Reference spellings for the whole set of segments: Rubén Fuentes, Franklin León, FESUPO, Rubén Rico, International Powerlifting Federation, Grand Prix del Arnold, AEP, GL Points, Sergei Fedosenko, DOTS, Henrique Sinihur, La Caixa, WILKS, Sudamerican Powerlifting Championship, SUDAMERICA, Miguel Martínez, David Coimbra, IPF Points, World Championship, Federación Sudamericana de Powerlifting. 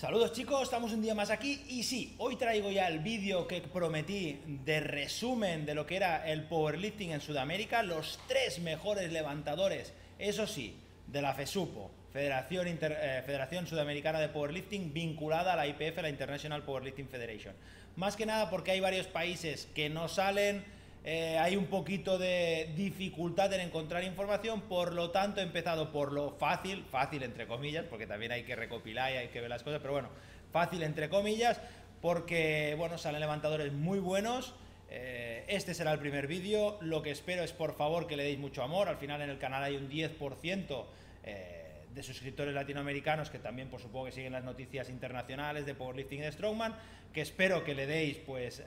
Saludos chicos, estamos un día más aquí y sí, hoy traigo ya el vídeo que prometí de resumen de lo que era el powerlifting en Sudamérica, los 3 mejores levantadores, eso sí, de la FESUPO, Federación Sudamericana de Powerlifting, vinculada a la IPF, la International Powerlifting Federation. Más que nada porque hay varios países que no salen, hay un poquito de dificultad en encontrar información, por lo tanto he empezado por lo fácil, fácil entre comillas, porque también hay que recopilar y hay que ver las cosas, pero bueno, fácil entre comillas, porque bueno, salen levantadores muy buenos. Este será el primer vídeo, lo que espero es por favor que le deis mucho amor, al final en el canal hay un 10% de suscriptores latinoamericanos que también por supuesto que siguen las noticias internacionales de powerlifting y de strongman, que espero que le deis pues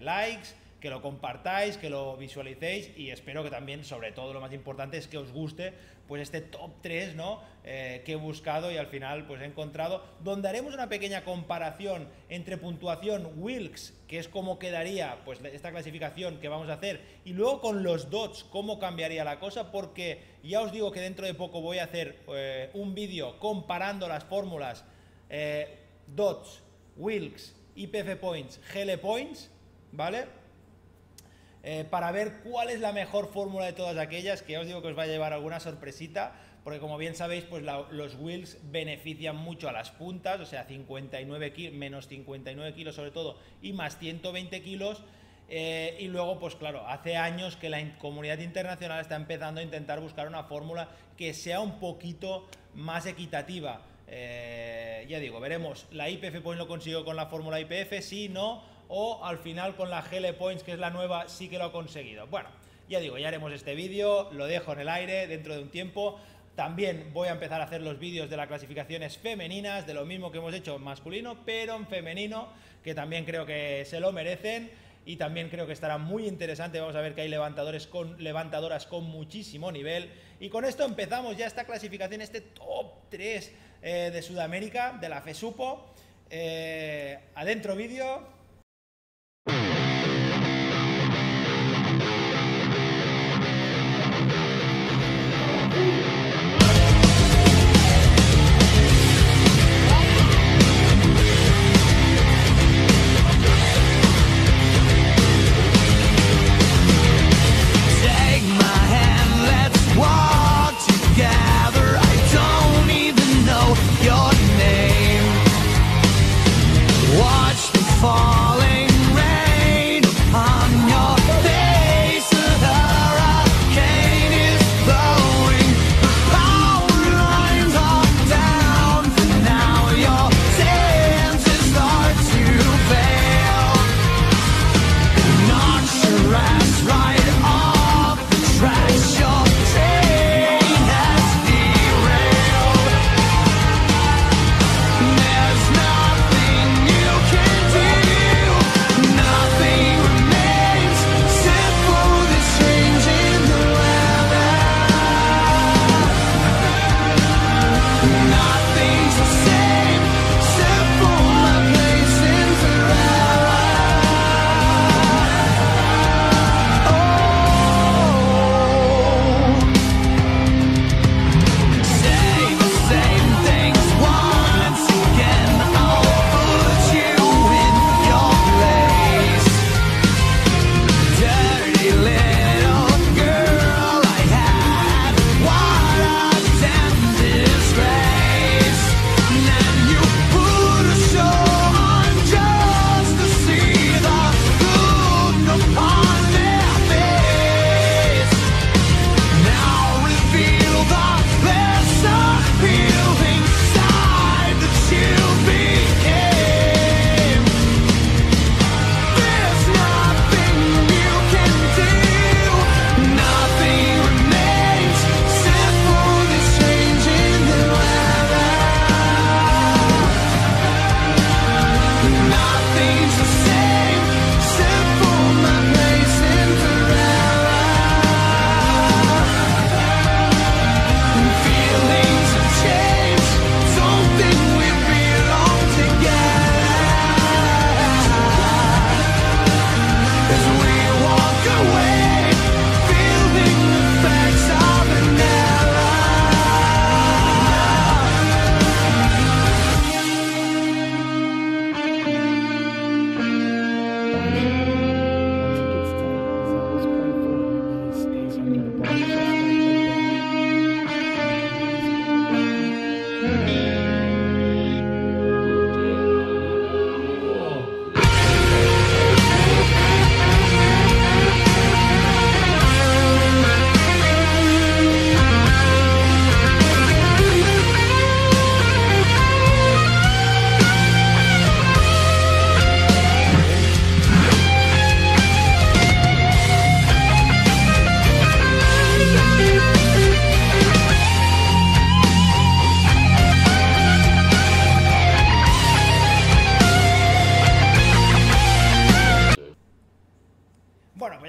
likes, que lo compartáis, que lo visualicéis y espero que también, sobre todo lo más importante es que os guste pues este top 3, ¿no? Que he buscado y al final pues he encontrado, donde haremos una pequeña comparación entre puntuación WILKS, que es cómo quedaría pues esta clasificación que vamos a hacer, y luego con los DOTS cómo cambiaría la cosa, porque ya os digo que dentro de poco voy a hacer un vídeo comparando las fórmulas DOTS, WILKS, IPF Points, GL Points, ¿vale? Para ver cuál es la mejor fórmula de todas aquellas, que ya os digo que os va a llevar alguna sorpresita, porque como bien sabéis, pues los WILKS benefician mucho a las puntas, o sea, 59 kilos, menos 59 kilos sobre todo, y más 120 kilos, y luego, pues claro, hace años que la comunidad internacional está empezando a intentar buscar una fórmula que sea un poquito más equitativa. Ya digo, veremos, la IPF Points lo consiguió con la fórmula IPF, sí, no, o al final con la GL Points, que es la nueva, sí que lo ha conseguido. Bueno, ya digo, ya haremos este vídeo, lo dejo en el aire dentro de un tiempo. También voy a empezar a hacer los vídeos de las clasificaciones femeninas, de lo mismo que hemos hecho en masculino, pero en femenino, que también creo que se lo merecen y también creo que estará muy interesante. Vamos a ver que hay levantadores con levantadoras con muchísimo nivel. Y con esto empezamos ya esta clasificación, este top 3 de Sudamérica, de la FESUPO. Adentro vídeo. Fall.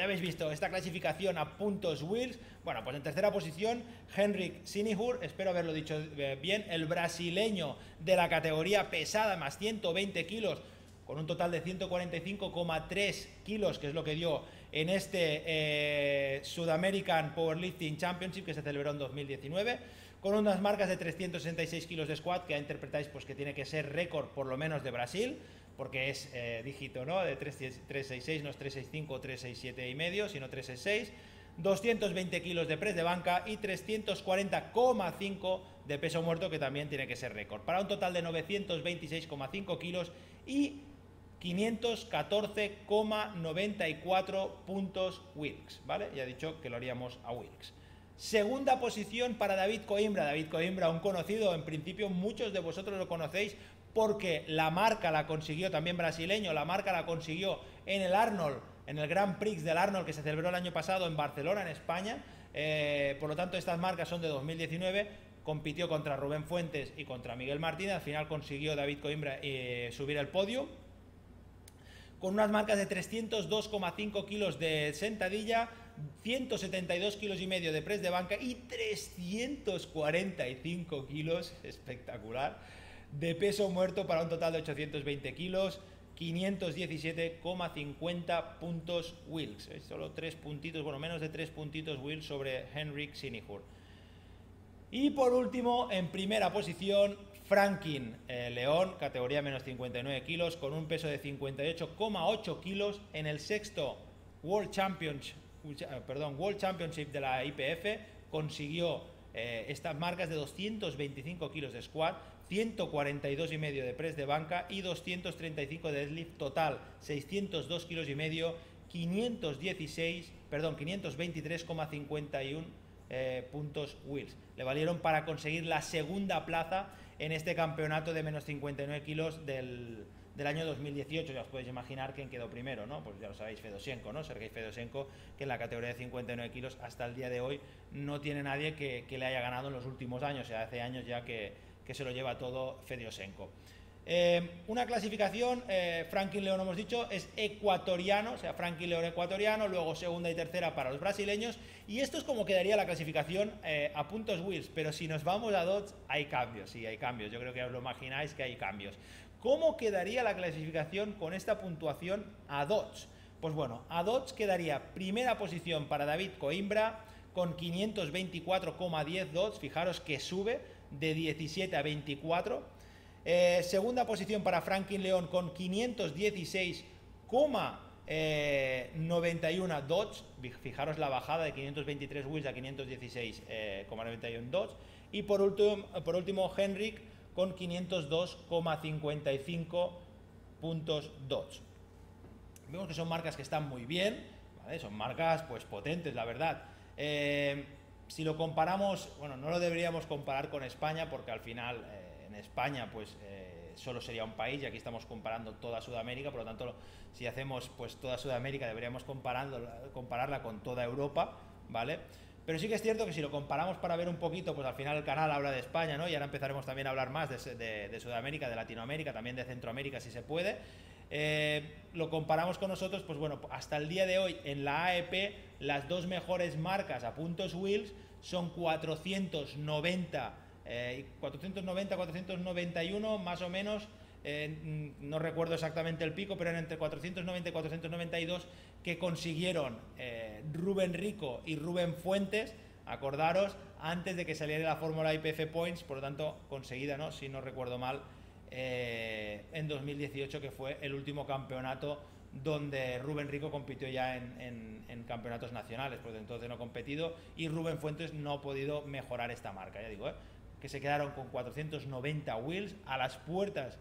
habéis visto esta clasificación a puntos Wills. Bueno, pues en tercera posición, Henrique Sinihur, espero haberlo dicho bien, el brasileño de la categoría pesada más 120 kilos, con un total de 145,3 kilos, que es lo que dio en este Sudamerican Powerlifting Championship que se celebró en 2019, con unas marcas de 366 kilos de squat, que ya interpretáis pues, que tiene que ser récord por lo menos de Brasil, porque es dígito, ¿no? De 366, no es 365, 367 y medio, sino 366, 220 kilos de press de banca y 340,5 de peso muerto, que también tiene que ser récord, para un total de 926,5 kilos y 514,94 puntos Wilks, ¿vale? Ya he dicho que lo haríamos a Wilks. Segunda posición para David Coimbra. David Coimbra, un conocido, en principio muchos de vosotros lo conocéis porque la marca la consiguió, también brasileño, la marca la consiguió en el Arnold, en el Grand Prix del Arnold que se celebró el año pasado en Barcelona, en España. Por lo tanto, estas marcas son de 2019, compitió contra Rubén Fuentes y contra Miguel Martínez, al final consiguió David Coimbra subir al podio, con unas marcas de 302,5 kilos de sentadilla, 172 kilos y medio de press de banca y 345 kilos, espectacular, de peso muerto para un total de 820 kilos, 517,50 puntos Wilks, solo 3 puntitos, bueno, menos de 3 puntitos Wilks sobre Henrique Sinihur. Y por último, en primera posición, Franklin León, categoría menos 59 kilos, con un peso de 58,8 kilos en el sexto World Championship de la IPF, consiguió estas marcas de 225 kilos de squat, 142,5 de press de banca y 235 de deadlift total, 602,5 kilos, 523,51 puntos Wilks. Le valieron para conseguir la segunda plaza en este campeonato de menos 59 kilos del año 2018, ya os podéis imaginar quién quedó primero, ¿no? Pues ya lo sabéis, Fedosenko, ¿no? Sergei Fedosenko, que en la categoría de 59 kilos hasta el día de hoy no tiene nadie que le haya ganado en los últimos años, o sea, hace años ya que se lo lleva todo Fedosenko. Una clasificación, Franklin León, hemos dicho, es ecuatoriano, o sea, Franklin León ecuatoriano, luego segunda y tercera para los brasileños, y esto es como quedaría la clasificación a puntos Wilks, pero si nos vamos a DOTS hay cambios, sí, hay cambios, yo creo que os lo imagináis que hay cambios. ¿Cómo quedaría la clasificación con esta puntuación a DOTS? Pues bueno, a DOTS quedaría primera posición para David Coimbra con 524,10 DOTS, fijaros que sube de 17 a 24, segunda posición para Franklin León con 516,91 DOTS, fijaros la bajada de 523 Wilks a 516,91 DOTS, y por último Henrique con 502,55 puntos DOTS. Vemos que son marcas que están muy bien, ¿vale? Son marcas pues potentes, la verdad. Si lo comparamos, bueno, no lo deberíamos comparar con España porque al final... en España pues solo sería un país y aquí estamos comparando toda Sudamérica, por lo tanto si hacemos pues toda Sudamérica deberíamos compararla con toda Europa, ¿vale? Pero sí que es cierto que si lo comparamos para ver un poquito, pues al final el canal habla de España, ¿no? Y ahora empezaremos también a hablar más de Sudamérica, de Latinoamérica, también de Centroamérica si se puede. Lo comparamos con nosotros, pues bueno, hasta el día de hoy en la AEP las dos mejores marcas a puntos Wilks son 490, 491 más o menos, no recuerdo exactamente el pico, pero eran entre 490 y 492 que consiguieron Rubén Rico y Rubén Fuentes, acordaros, antes de que saliera la fórmula IPF Points, por lo tanto conseguida, ¿no? Si no recuerdo mal, en 2018, que fue el último campeonato donde Rubén Rico compitió ya en campeonatos nacionales, porque entonces no ha competido y Rubén Fuentes no ha podido mejorar esta marca, ya digo, que se quedaron con 490 Wilks a las puertas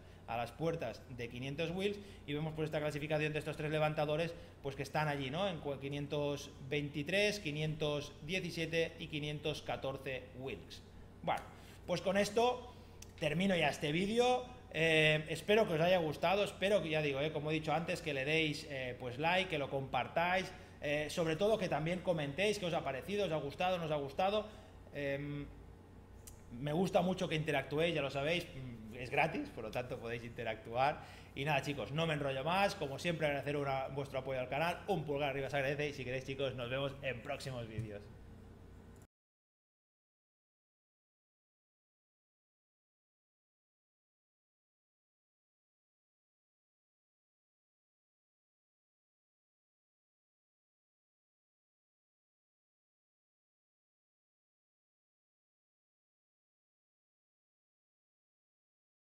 de 500 Wilks, y vemos por esta clasificación de estos tres levantadores pues que están allí, ¿no? En 523, 517 y 514 Wilks. Bueno, pues con esto termino ya este vídeo. Espero que os haya gustado, espero que, ya digo, como he dicho antes, que le deis pues like, que lo compartáis, sobre todo que también comentéis qué os ha parecido, os ha gustado, no os ha gustado. Me gusta mucho que interactuéis, ya lo sabéis, es gratis, por lo tanto podéis interactuar. Y nada, chicos, no me enrollo más. Como siempre, agradecer vuestro apoyo al canal. Un pulgar arriba se agradece. Y si queréis, chicos, nos vemos en próximos vídeos.